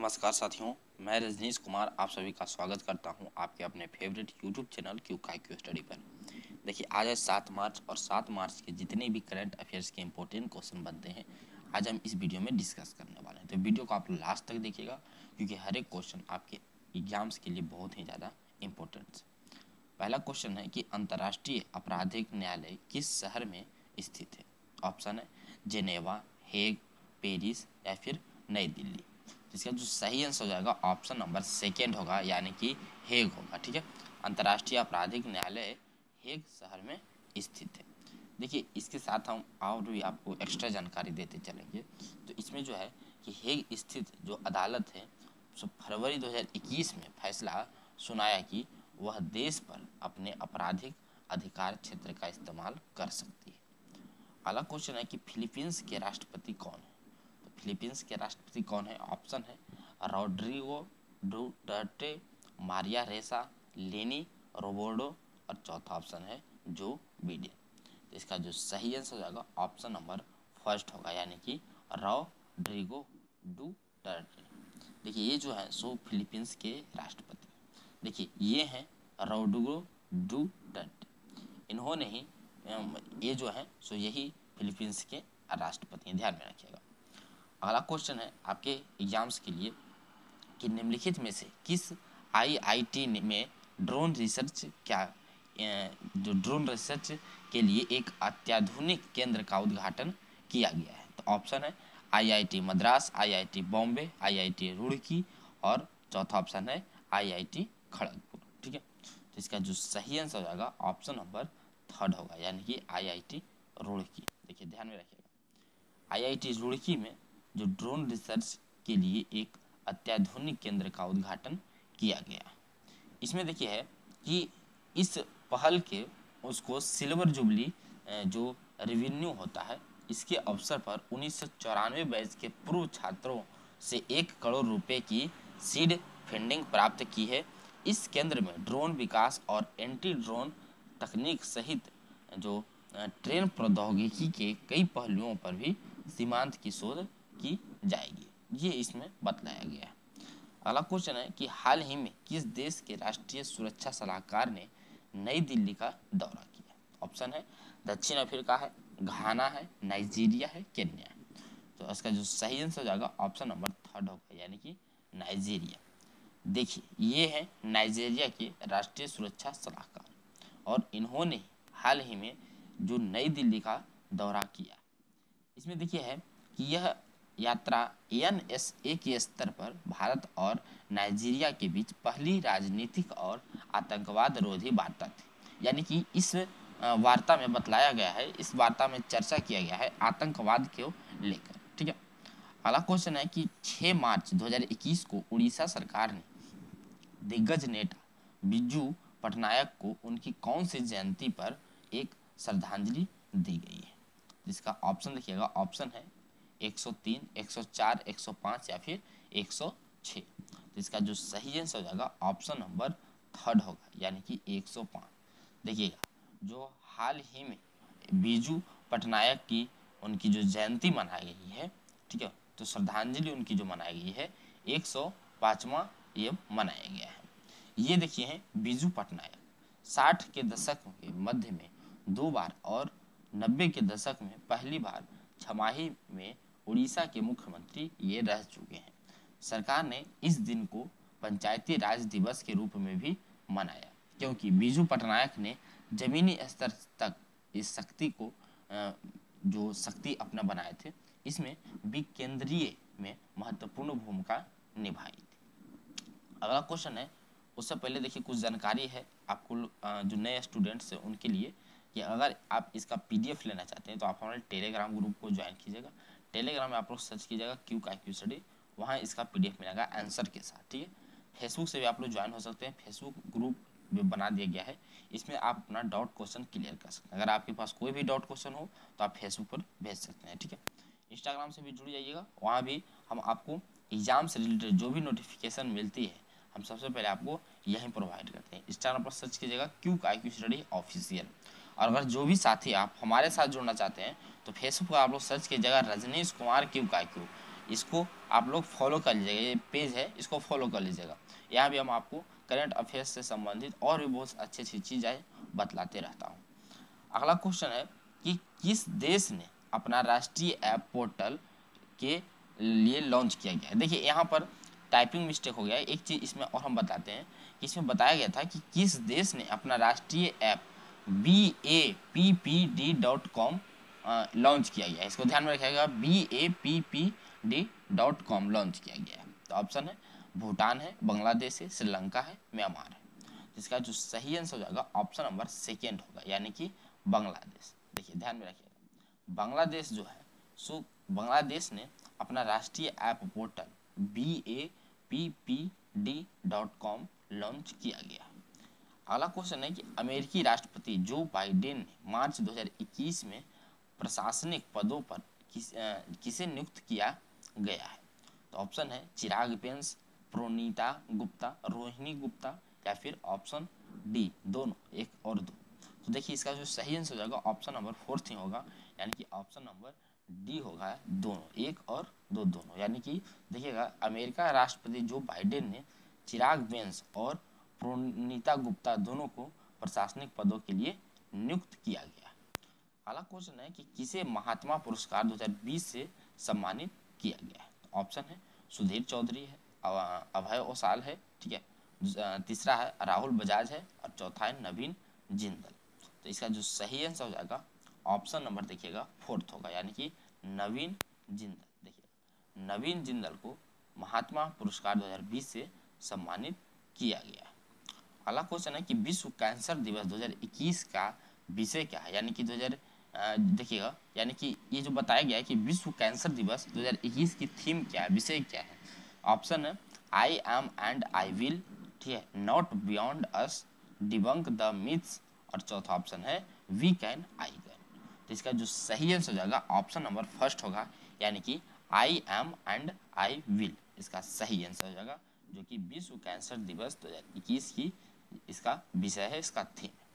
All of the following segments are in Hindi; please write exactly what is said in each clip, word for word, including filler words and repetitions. नमस्कार साथियों, मैं रजनीश कुमार आप सभी का स्वागत करता हूं आपके अपने favourite YouTube channel quick IQ study पर। देखिए, आज है सात मार्च और सात मार्च के जितने भी करंट अफेयर्स के इंपॉर्टेंट क्वेश्चन बनते हैं आज हम इस वीडियो में डिस्कस करने वाले हैं। तो वीडियो को आप लास्ट तक देखिएगा क्योंकि हर एक क्वेश्चन आपके एग्जाम्स के लिए बहुत ही ज़्यादा इम्पोर्टेंट है। पहला क्वेश्चन है कि अंतर्राष्ट्रीय आपराधिक न्यायालय किस शहर में स्थित है। ऑप्शन है जेनेवा, हेग, पेरिस या फिर नई दिल्ली। इसका जो सही आंसर हो जाएगा ऑप्शन नंबर सेकेंड होगा, यानी कि हेग होगा। ठीक है, अंतर्राष्ट्रीय आपराधिक न्यायालय हेग शहर में स्थित है। देखिए, इसके साथ हम और भी आपको एक्स्ट्रा जानकारी देते चलेंगे। तो इसमें जो है कि हेग स्थित जो अदालत है फरवरी दो हज़ार इक्कीस में फैसला सुनाया कि वह देश पर अपने आपराधिक अधिकार क्षेत्र का इस्तेमाल कर सकती है। अगला क्वेश्चन है कि फिलीपींस के राष्ट्रपति कौन है। फिलीपींस के राष्ट्रपति कौन है। ऑप्शन है रोड्रीगो डूडटे, मारिया रेसा, लेनी रोबोडो और चौथा ऑप्शन है जो बीडे। तो इसका जो सही आंसर हो जाएगा ऑप्शन नंबर फर्स्ट होगा, यानी कि रोड्रीगो डूडटे। देखिए, ये जो है सो फिलीपींस के राष्ट्रपति, देखिए ये हैं रोड्रीगो डूडटे। इन्होंने ही ये जो है सो यही फिलीपींस के राष्ट्रपति, ध्यान में रखिएगा। अगला क्वेश्चन है आपके एग्जाम्स के लिए कि निम्नलिखित में से किस आईआईटी में ड्रोन रिसर्च क्या जो ड्रोन रिसर्च के लिए एक अत्याधुनिक केंद्र का उद्घाटन किया गया है। तो ऑप्शन है IIT Madras, IIT Bombay, IIT Roorkee और चौथा ऑप्शन है आईआईटी खड़गपुर। ठीक है, तो इसका जो सही आंसर हो जाएगा ऑप्शन नंबर थर्ड होगा, यानी कि आईआईटी रुड़की। देखिए, ध्यान में रखिएगा, आईआईटी रुड़की में जो ड्रोन रिसर्च के लिए एक अत्याधुनिक केंद्र का उद्घाटन किया गया। इसमें देखिए है कि इस पहल के उसको सिल्वर जुबली जो रेवेन्यू होता है इसके अवसर पर उन्नीस सौ चौरानवे बैच के पूर्व छात्रों से एक करोड़ रुपए की सीड फंडिंग प्राप्त की है। इस केंद्र में ड्रोन विकास और एंटी ड्रोन तकनीक सहित जो ट्रेन प्रौद्योगिकी के कई पहलुओं पर भी सीमांत की शोध की जाएगी, ये इसमें बतलाया गया है। अगला क्वेश्चन है कि हाल ही में किस देश के राष्ट्रीय सुरक्षा सलाहकार ने नई दिल्ली का दौरा किया। ऑप्शन है दक्षिण अफ्रीका है, घाना है, नाइजीरिया है, केन्या। तो इसका जो सही आंसर हो जाएगा ऑप्शन नंबर थर्ड होगा, यानी कि नाइजीरिया। देखिए, ये है नाइजीरिया के राष्ट्रीय सुरक्षा सलाहकार और इन्होंने हाल ही में जो नई दिल्ली का दौरा किया। इसमें देखिए है कि यह यात्रा एन एस ए के स्तर पर भारत और नाइजीरिया के बीच पहली राजनीतिक और आतंकवाद रोधी वार्ता थी, यानी कि इस वार्ता में बतलाया गया है, इस वार्ता में चर्चा किया गया है आतंकवाद को लेकर। ठीक है, अगला क्वेश्चन है कि छह मार्च दो हज़ार इक्कीस को उड़ीसा सरकार ने दिग्गज नेता बीजू पटनायक को उनकी कौन सी जयंती पर एक श्रद्धांजलि दी गई है। इसका ऑप्शन देखिएगा, ऑप्शन है एक सौ तीन, एक सौ चार, एक सौ पाँच या फिर एक सौ छह। तो इसका जो सही आंसर हो जाएगा ऑप्शन नंबर थर्ड होगा, यानी कि एक सौ पाँच। देखिएगा, जो हाल ही में बीजू पटनायक की उनकी जो जयंती मनाई गई है, ठीक है, तो श्रद्धांजलि उनकी जो मनाई गई है एक सौ पाँचवां ये मनाया गया है। ये देखिए हैं बीजू पटनायक साठ के दशक के मध्य में दो बार और नब्बे के दशक में पहली बार छमाही में उड़ीसा के मुख्यमंत्री ये रह चुके हैं। सरकार ने इस दिन को पंचायती राज दिवस के रूप में भी मनाया क्योंकि बीजू पटनायक ने जमीनी स्तर तक इस शक्ति को जो शक्ति अपना बनाए थे इसमें विकेंद्रीय में महत्वपूर्ण भूमिका निभाई थी। अगला क्वेश्चन है, उससे पहले देखिए कुछ जानकारी है आपको जो नए स्टूडेंट्स हैं उनके लिए कि अगर आप इसका पीडीएफ लेना चाहते हैं तो आप हमारे टेलीग्राम ग्रुप को ज्वाइन कीजिएगा। टेलीग्राम में आप लोग सर्च कीजिएगा क्विक आईक्यू स्टडी, वहाँ इसका पीडीएफ मिलेगा आंसर के साथ। ठीक है, फेसबुक से भी आप लोग ज्वाइन हो सकते हैं, फेसबुक ग्रुप भी बना दिया गया है, इसमें आप अपना डाउट क्वेश्चन क्लियर कर सकते हैं। अगर आपके पास कोई भी डाउट क्वेश्चन हो तो आप फेसबुक पर भेज सकते हैं। ठीक है, इंस्टाग्राम से भी जुड़ जाइएगा, वहाँ भी हम आपको एग्जाम से रिलेटेड जो भी नोटिफिकेशन मिलती है हम सबसे पहले आपको यहीं प्रोवाइड करते हैं। इंस्टाग्राम पर सर्च कीजिएगा क्विक आईक्यू स्टडी ऑफिशियल। और अगर जो भी साथी आप हमारे साथ जुड़ना चाहते हैं तो फेसबुक पर आप लोग सर्च कीजिएगा रजनीश कुमार क्विक आईक्यू, इसको आप लोग फॉलो कर लीजिएगा, ये पेज है इसको फॉलो कर लीजिएगा। यहाँ भी हम आपको करंट अफेयर्स से संबंधित और भी बहुत अच्छी अच्छी चीज़ें बतलाते रहता हूँ। अगला क्वेश्चन है कि किस देश ने अपना राष्ट्रीय ऐप पोर्टल के लिए लॉन्च किया गया है। देखिए यहाँ पर टाइपिंग मिस्टेक हो गया है, एक चीज़ इसमें और हम बताते हैं कि इसमें बताया गया था कि किस देश ने अपना राष्ट्रीय app B A P P D dot com launch किया गया है। इसको ध्यान में रखिएगा, B A P P D dot com launch किया गया है। तो ऑप्शन है भूटान है, बांग्लादेश है, श्रीलंका है, म्यांमार है। इसका जो सही आंसर हो जाएगा ऑप्शन नंबर सेकेंड होगा, यानी कि बांग्लादेश। देखिए ध्यान में रखिएगा, बांग्लादेश जो है सो बांग्लादेश ने अपना राष्ट्रीय app portal B A P P D dot com launch किया गया। अगला क्वेश्चन है कि अमेरिकी राष्ट्रपति जो बाइडेन ने मार्च दो हज़ार इक्कीस में प्रशासनिक पदों पर किस, आ, किसे नियुक्त किया गया है। तो ऑप्शन है चिराग बेंस, प्रणीता गुप्ता, रोहिणी गुप्ता या फिर ऑप्शन डी दोनों, एक और दो। तो देखिए इसका जो सही आंसर हो जाएगा ऑप्शन नंबर फोर्थ ही होगा, यानी कि ऑप्शन नंबर डी होगा दोनों, एक और दो दोनों। यानी कि देखिएगा अमेरिका राष्ट्रपति जो बाइडेन ने चिराग बेंस और प्रणीता गुप्ता दोनों को प्रशासनिक पदों के लिए नियुक्त किया गया। अगला क्वेश्चन है कि किसे महात्मा पुरस्कार दो हज़ार बीस से सम्मानित किया गया है। ऑप्शन है सुधीर चौधरी है, अभय ओसाल है, ठीक है, तीसरा है राहुल बजाज है और चौथा है नवीन जिंडल। तो इसका जो सही आंसर हो जाएगा ऑप्शन नंबर देखिएगा फोर्थ होगा, यानी कि नवीन जिंदल। देखिए नवीन जिंदल को महात्मा पुरस्कार दो हज़ार बीस से सम्मानित किया गया। अगला क्वेश्चन है कि विश्व कैंसर दिवस दो हज़ार इक्कीस का विषय क्या है, यानी कि दो हज़ार देखिएगा, यानी कि ये जो बताया गया है कि विश्व कैंसर दिवस दो हज़ार इक्कीस की थीम क्या है, विषय क्या है। ऑप्शन है I am and I will, ठीक है, not beyond us, debunk the myths और चौथा ऑप्शन है वी कैन आई कैन। तो इसका जो सही आंसर हो जाएगा ऑप्शन नंबर फर्स्ट होगा, यानी कि I am and I will इसका सही आंसर हो जाएगा, जो कि विश्व कैंसर दिवस दो हज़ार इक्कीस की इसका विषय है, इसका थीम है।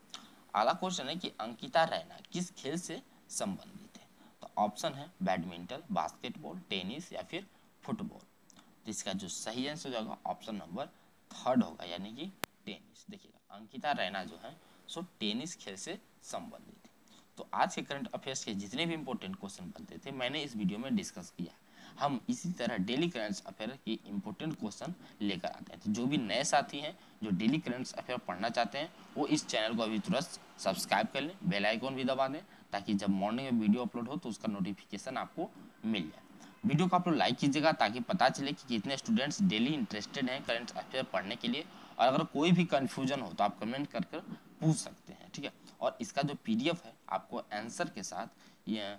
अगला क्वेश्चन है कि अंकिता रैना किस खेल से संबंधित है। तो ऑप्शन है बैडमिंटन, बास्केटबॉल, टेनिस या फिर फुटबॉल। तो इसका जो सही आंसर हो जाएगा ऑप्शन नंबर थर्ड होगा, यानी कि टेनिस। देखिएगा अंकिता रैना जो है सो टेनिस खेल से संबंधित है। तो आज के करंट अफेयर्स के जितने भी इंपॉर्टेंट क्वेश्चन बनते थे मैंने इस वीडियो में डिस्कस किया। हम इसी तरह डेली करंट अफेयर के इंपॉर्टेंट क्वेश्चन लेकर आते हैं। तो जो भी नए साथी हैं जो डेली करंट अफेयर पढ़ना चाहते हैं वो इस चैनल को अभी तुरंत सब्सक्राइब कर लें, बेल आइकॉन भी दबा दें, ताकि जब मॉर्निंग में वीडियो अपलोड हो तो उसका नोटिफिकेशन आपको मिल जाए। वीडियो को आप लोग लाइक कीजिएगा ताकि पता चले कि कितने स्टूडेंट्स डेली इंटरेस्टेड हैं करंट अफेयर पढ़ने के लिए, और अगर कोई भी कन्फ्यूजन हो तो आप कमेंट कर कर पूछ सकते हैं, ठीक है। और इसका जो पीडीएफ है आपको आंसर के साथ ये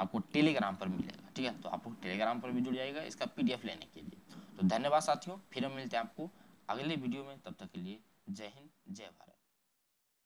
आपको टेलीग्राम पर मिलेगा, ठीक है। तो आपको टेलीग्राम पर भी जुड़ जाएगा इसका पीडीएफ लेने के लिए। तो धन्यवाद साथियों, फिर हम मिलते हैं आपको अगले वीडियो में, तब तक के लिए जय हिंद जय भारत।